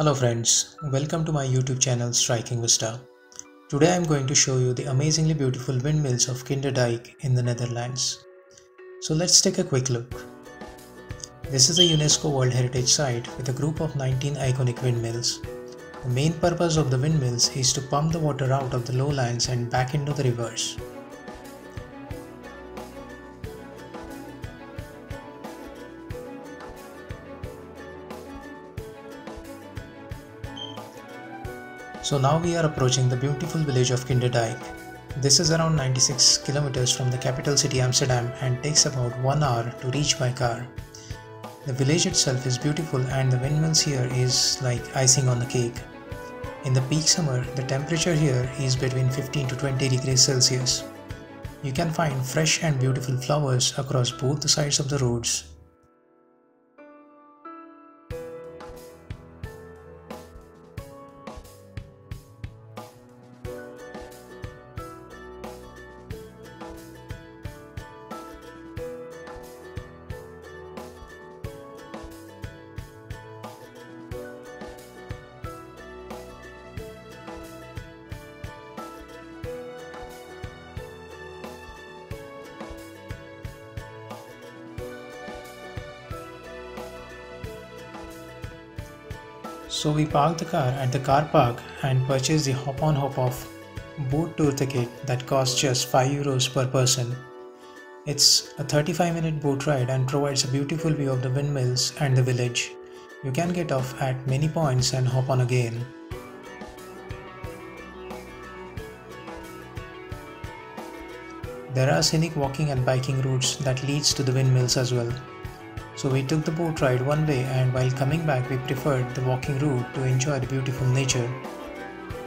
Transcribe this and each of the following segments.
Hello friends, welcome to my YouTube channel Striking Vista. Today I am going to show you the amazingly beautiful windmills of Kinderdijk in the Netherlands. So let's take a quick look. This is a UNESCO World Heritage Site with a group of 19 iconic windmills. The main purpose of the windmills is to pump the water out of the lowlands and back into the rivers. So now we are approaching the beautiful village of Kinderdijk. This is around 96 kilometers from the capital city Amsterdam and takes about 1 hour to reach by car. The village itself is beautiful and the windmills here is like icing on the cake. In the peak summer, the temperature here is between 15 to 20 degrees Celsius. You can find fresh and beautiful flowers across both the sides of the roads. So we parked the car at the car park and purchased the hop-on hop-off boat tour ticket that costs just €5 per person. It's a 35-minute boat ride and provides a beautiful view of the windmills and the village. You can get off at many points and hop on again. There are scenic walking and biking routes that leads to the windmills as well. So we took the boat ride one way and while coming back we preferred the walking route to enjoy the beautiful nature.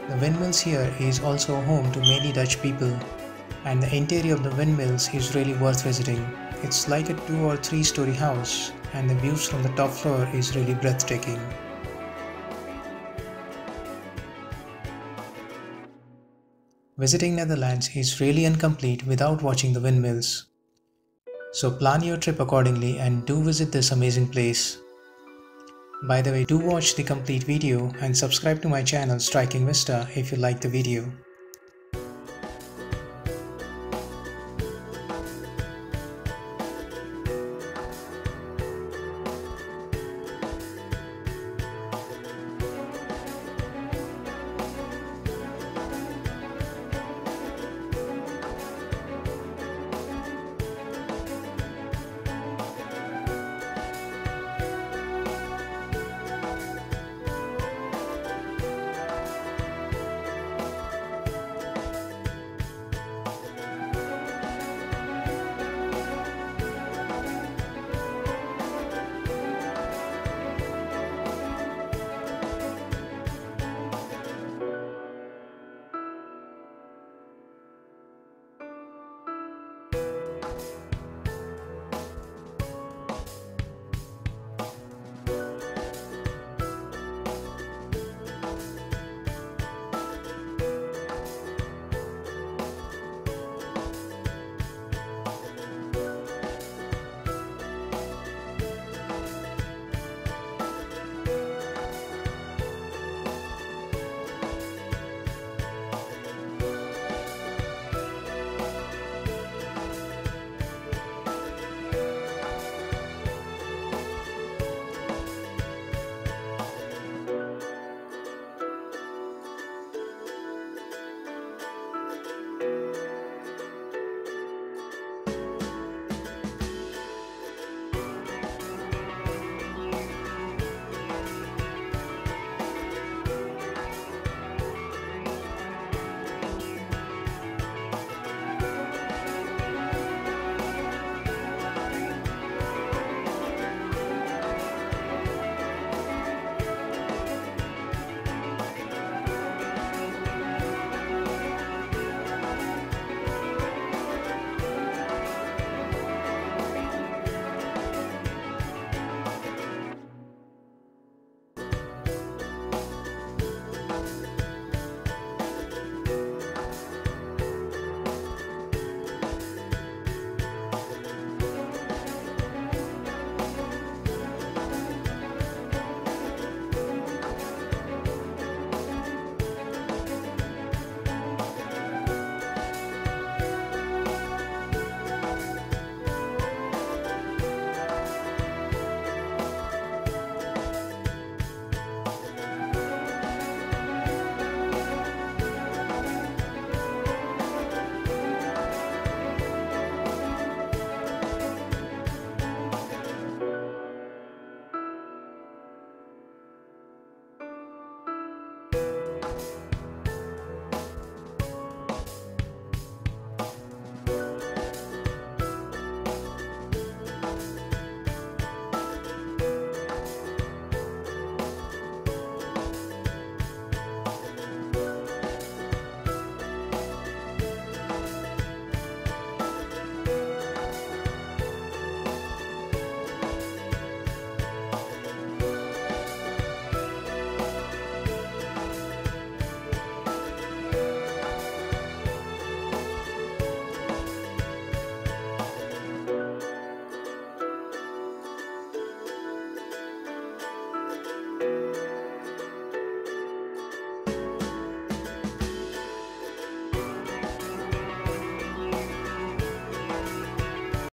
The windmills here is also home to many Dutch people and the interior of the windmills is really worth visiting. It's like a 2 or 3 story house and the views from the top floor is really breathtaking. Visiting Netherlands is really incomplete without watching the windmills. So plan your trip accordingly and do visit this amazing place. By the way, do watch the complete video and subscribe to my channel Striking Vista if you like the video.